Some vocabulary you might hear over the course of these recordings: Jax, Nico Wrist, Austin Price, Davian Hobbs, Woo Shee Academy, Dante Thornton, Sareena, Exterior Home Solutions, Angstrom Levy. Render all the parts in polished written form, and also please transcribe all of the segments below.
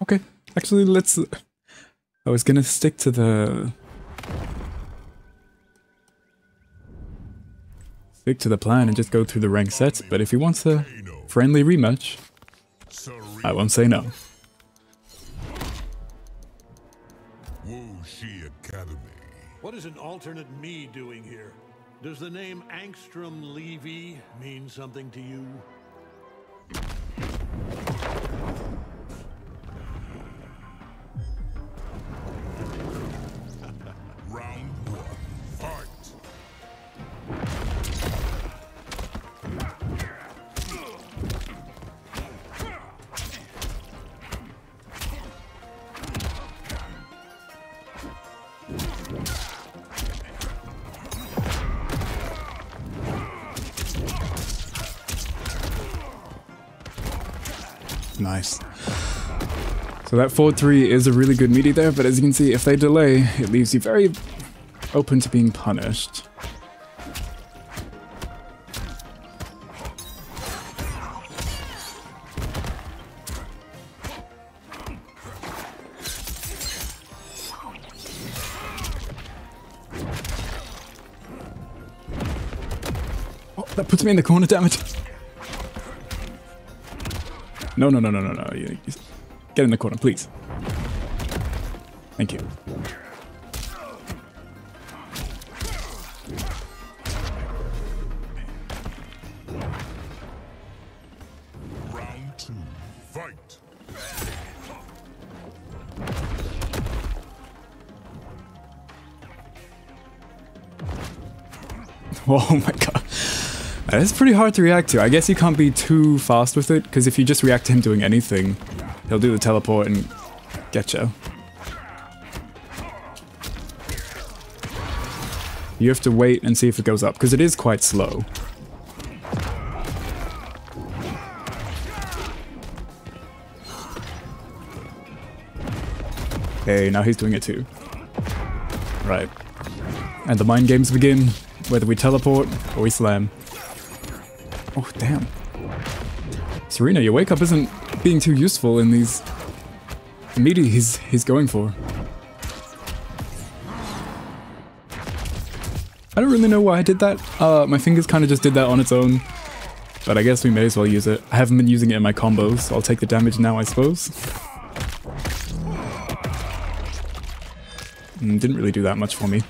Okay, actually let's... I was gonna stick to the... Stick to the plan and just go through the ranked sets, but if he wants a friendly rematch, I won't say no. Woo Shee Academy. What is an alternate me doing here? Does the name Angstrom Levy mean something to you? Nice. So that forward three is a really good meaty there, but as you can see, if they delay, it leaves you very open to being punished. Oh, that puts me in the corner, damn it. No. You get in the corner, please. Thank you. Round two, fight. Oh my god. That's pretty hard to react to. I guess you can't be too fast with it, because if you just react to him doing anything, he'll do the teleport and get you. You have to wait and see if it goes up, because it is quite slow. Okay, now he's doing it too. Right. And the mind games begin, whether we teleport or we slam. Oh, damn. Serena, your wake up isn't being too useful in these meaty he's going for. I don't really know why I did that. My fingers kind of just did that on its own. But I guess we may as well use it. I haven't been using it in my combos, so I'll take the damage now, I suppose. Didn't really do that much for me.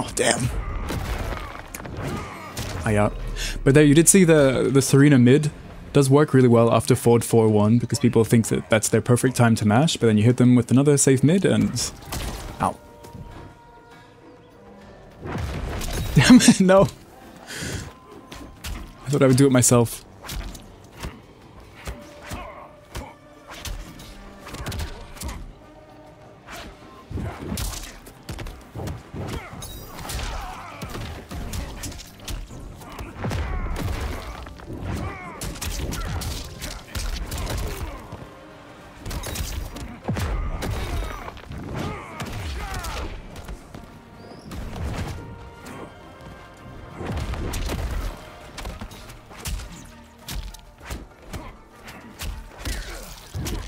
Oh, damn. Yeah. But there, you did see the Serena mid does work really well after forward 4-1, because people think that that's their perfect time to mash, but then you hit them with another safe mid and... Ow. Damn it, no. I thought I would do it myself.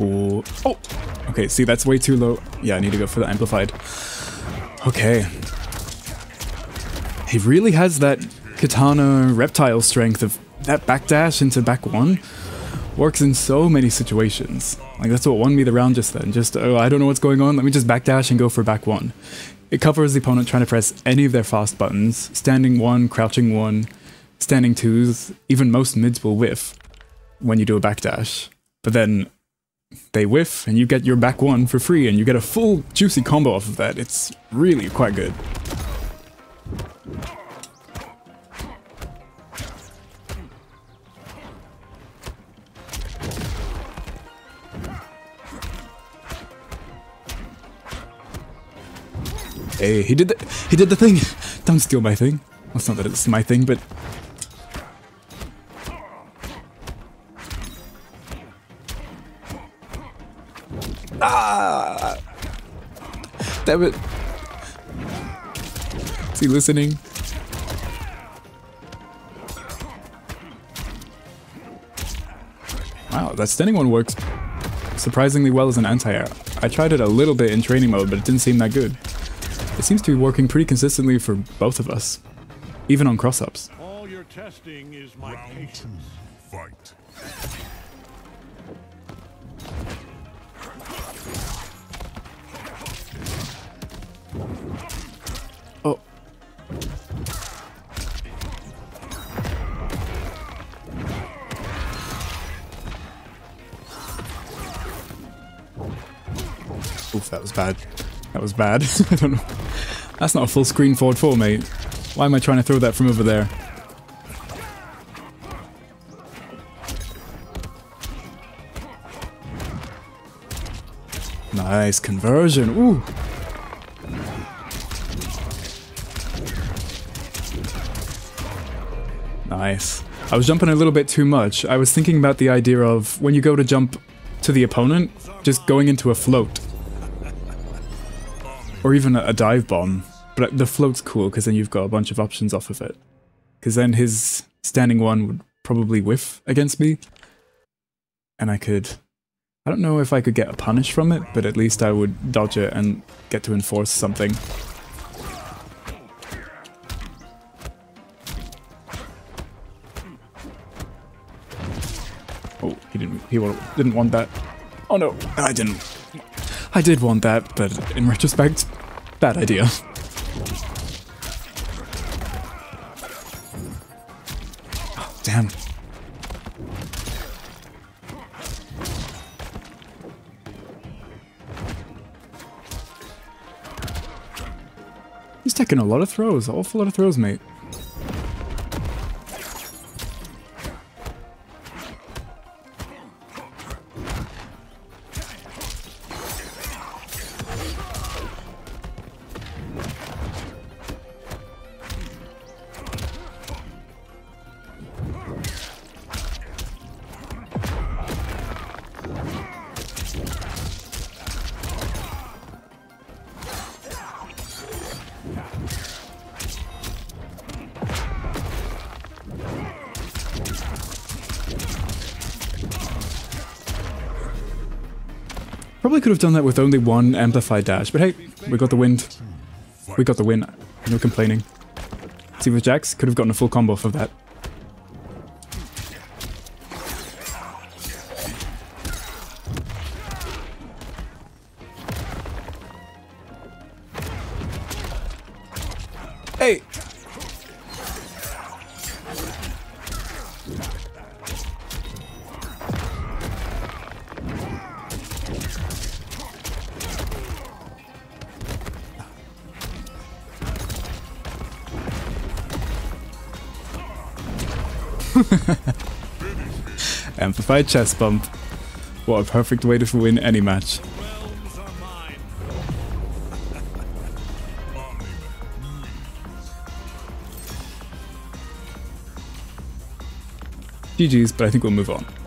Ooh. Oh! Okay, see, that's way too low. Yeah, I need to go for the amplified. Okay. He really has that katana reptile strength of that backdash into back one. Works in so many situations. Like, that's what won me the round just then. Just, oh, I don't know what's going on. Let me just backdash and go for back one. It covers the opponent trying to press any of their fast buttons. Standing one, crouching one, standing twos. Even most mids will whiff when you do a backdash. But then... they whiff, and you get your back one for free, and you get a full juicy combo off of that. It's really quite good. Hey, he did the thing! Don't steal my thing. Well, it's not that it's my thing, but... Ah! Damn it. Is he listening? Wow, that stunning one works surprisingly well as an anti-air. I tried it a little bit in training mode, but it didn't seem that good. It seems to be working pretty consistently for both of us, even on cross-ups. All your testing is my patience. Fight. Oh. Oof, that was bad. That was bad. I don't know. That's not a full screen forward four, mate. Why am I trying to throw that from over there? Nice conversion. Ooh. Nice. I was jumping a little bit too much. I was thinking about the idea of when you go to jump to the opponent, just going into a float. Or even a dive bomb. But the float's cool because then you've got a bunch of options off of it. Because then his standing one would probably whiff against me. And I could... I don't know if I could get a punish from it, but at least I would dodge it and get to enforce something. Oh, he didn't want that. Oh no, I didn't. I did want that, but in retrospect, bad idea. Oh, damn. He's taking a lot of throws, an awful lot of throws, mate. Probably could have done that with only one amplified dash, but hey, we got the win. We got the win. No complaining. See, with Jax, could have gotten a full combo for that. Hey! Amplified chest bump. What a perfect way to win any match. GG's, but I think we'll move on.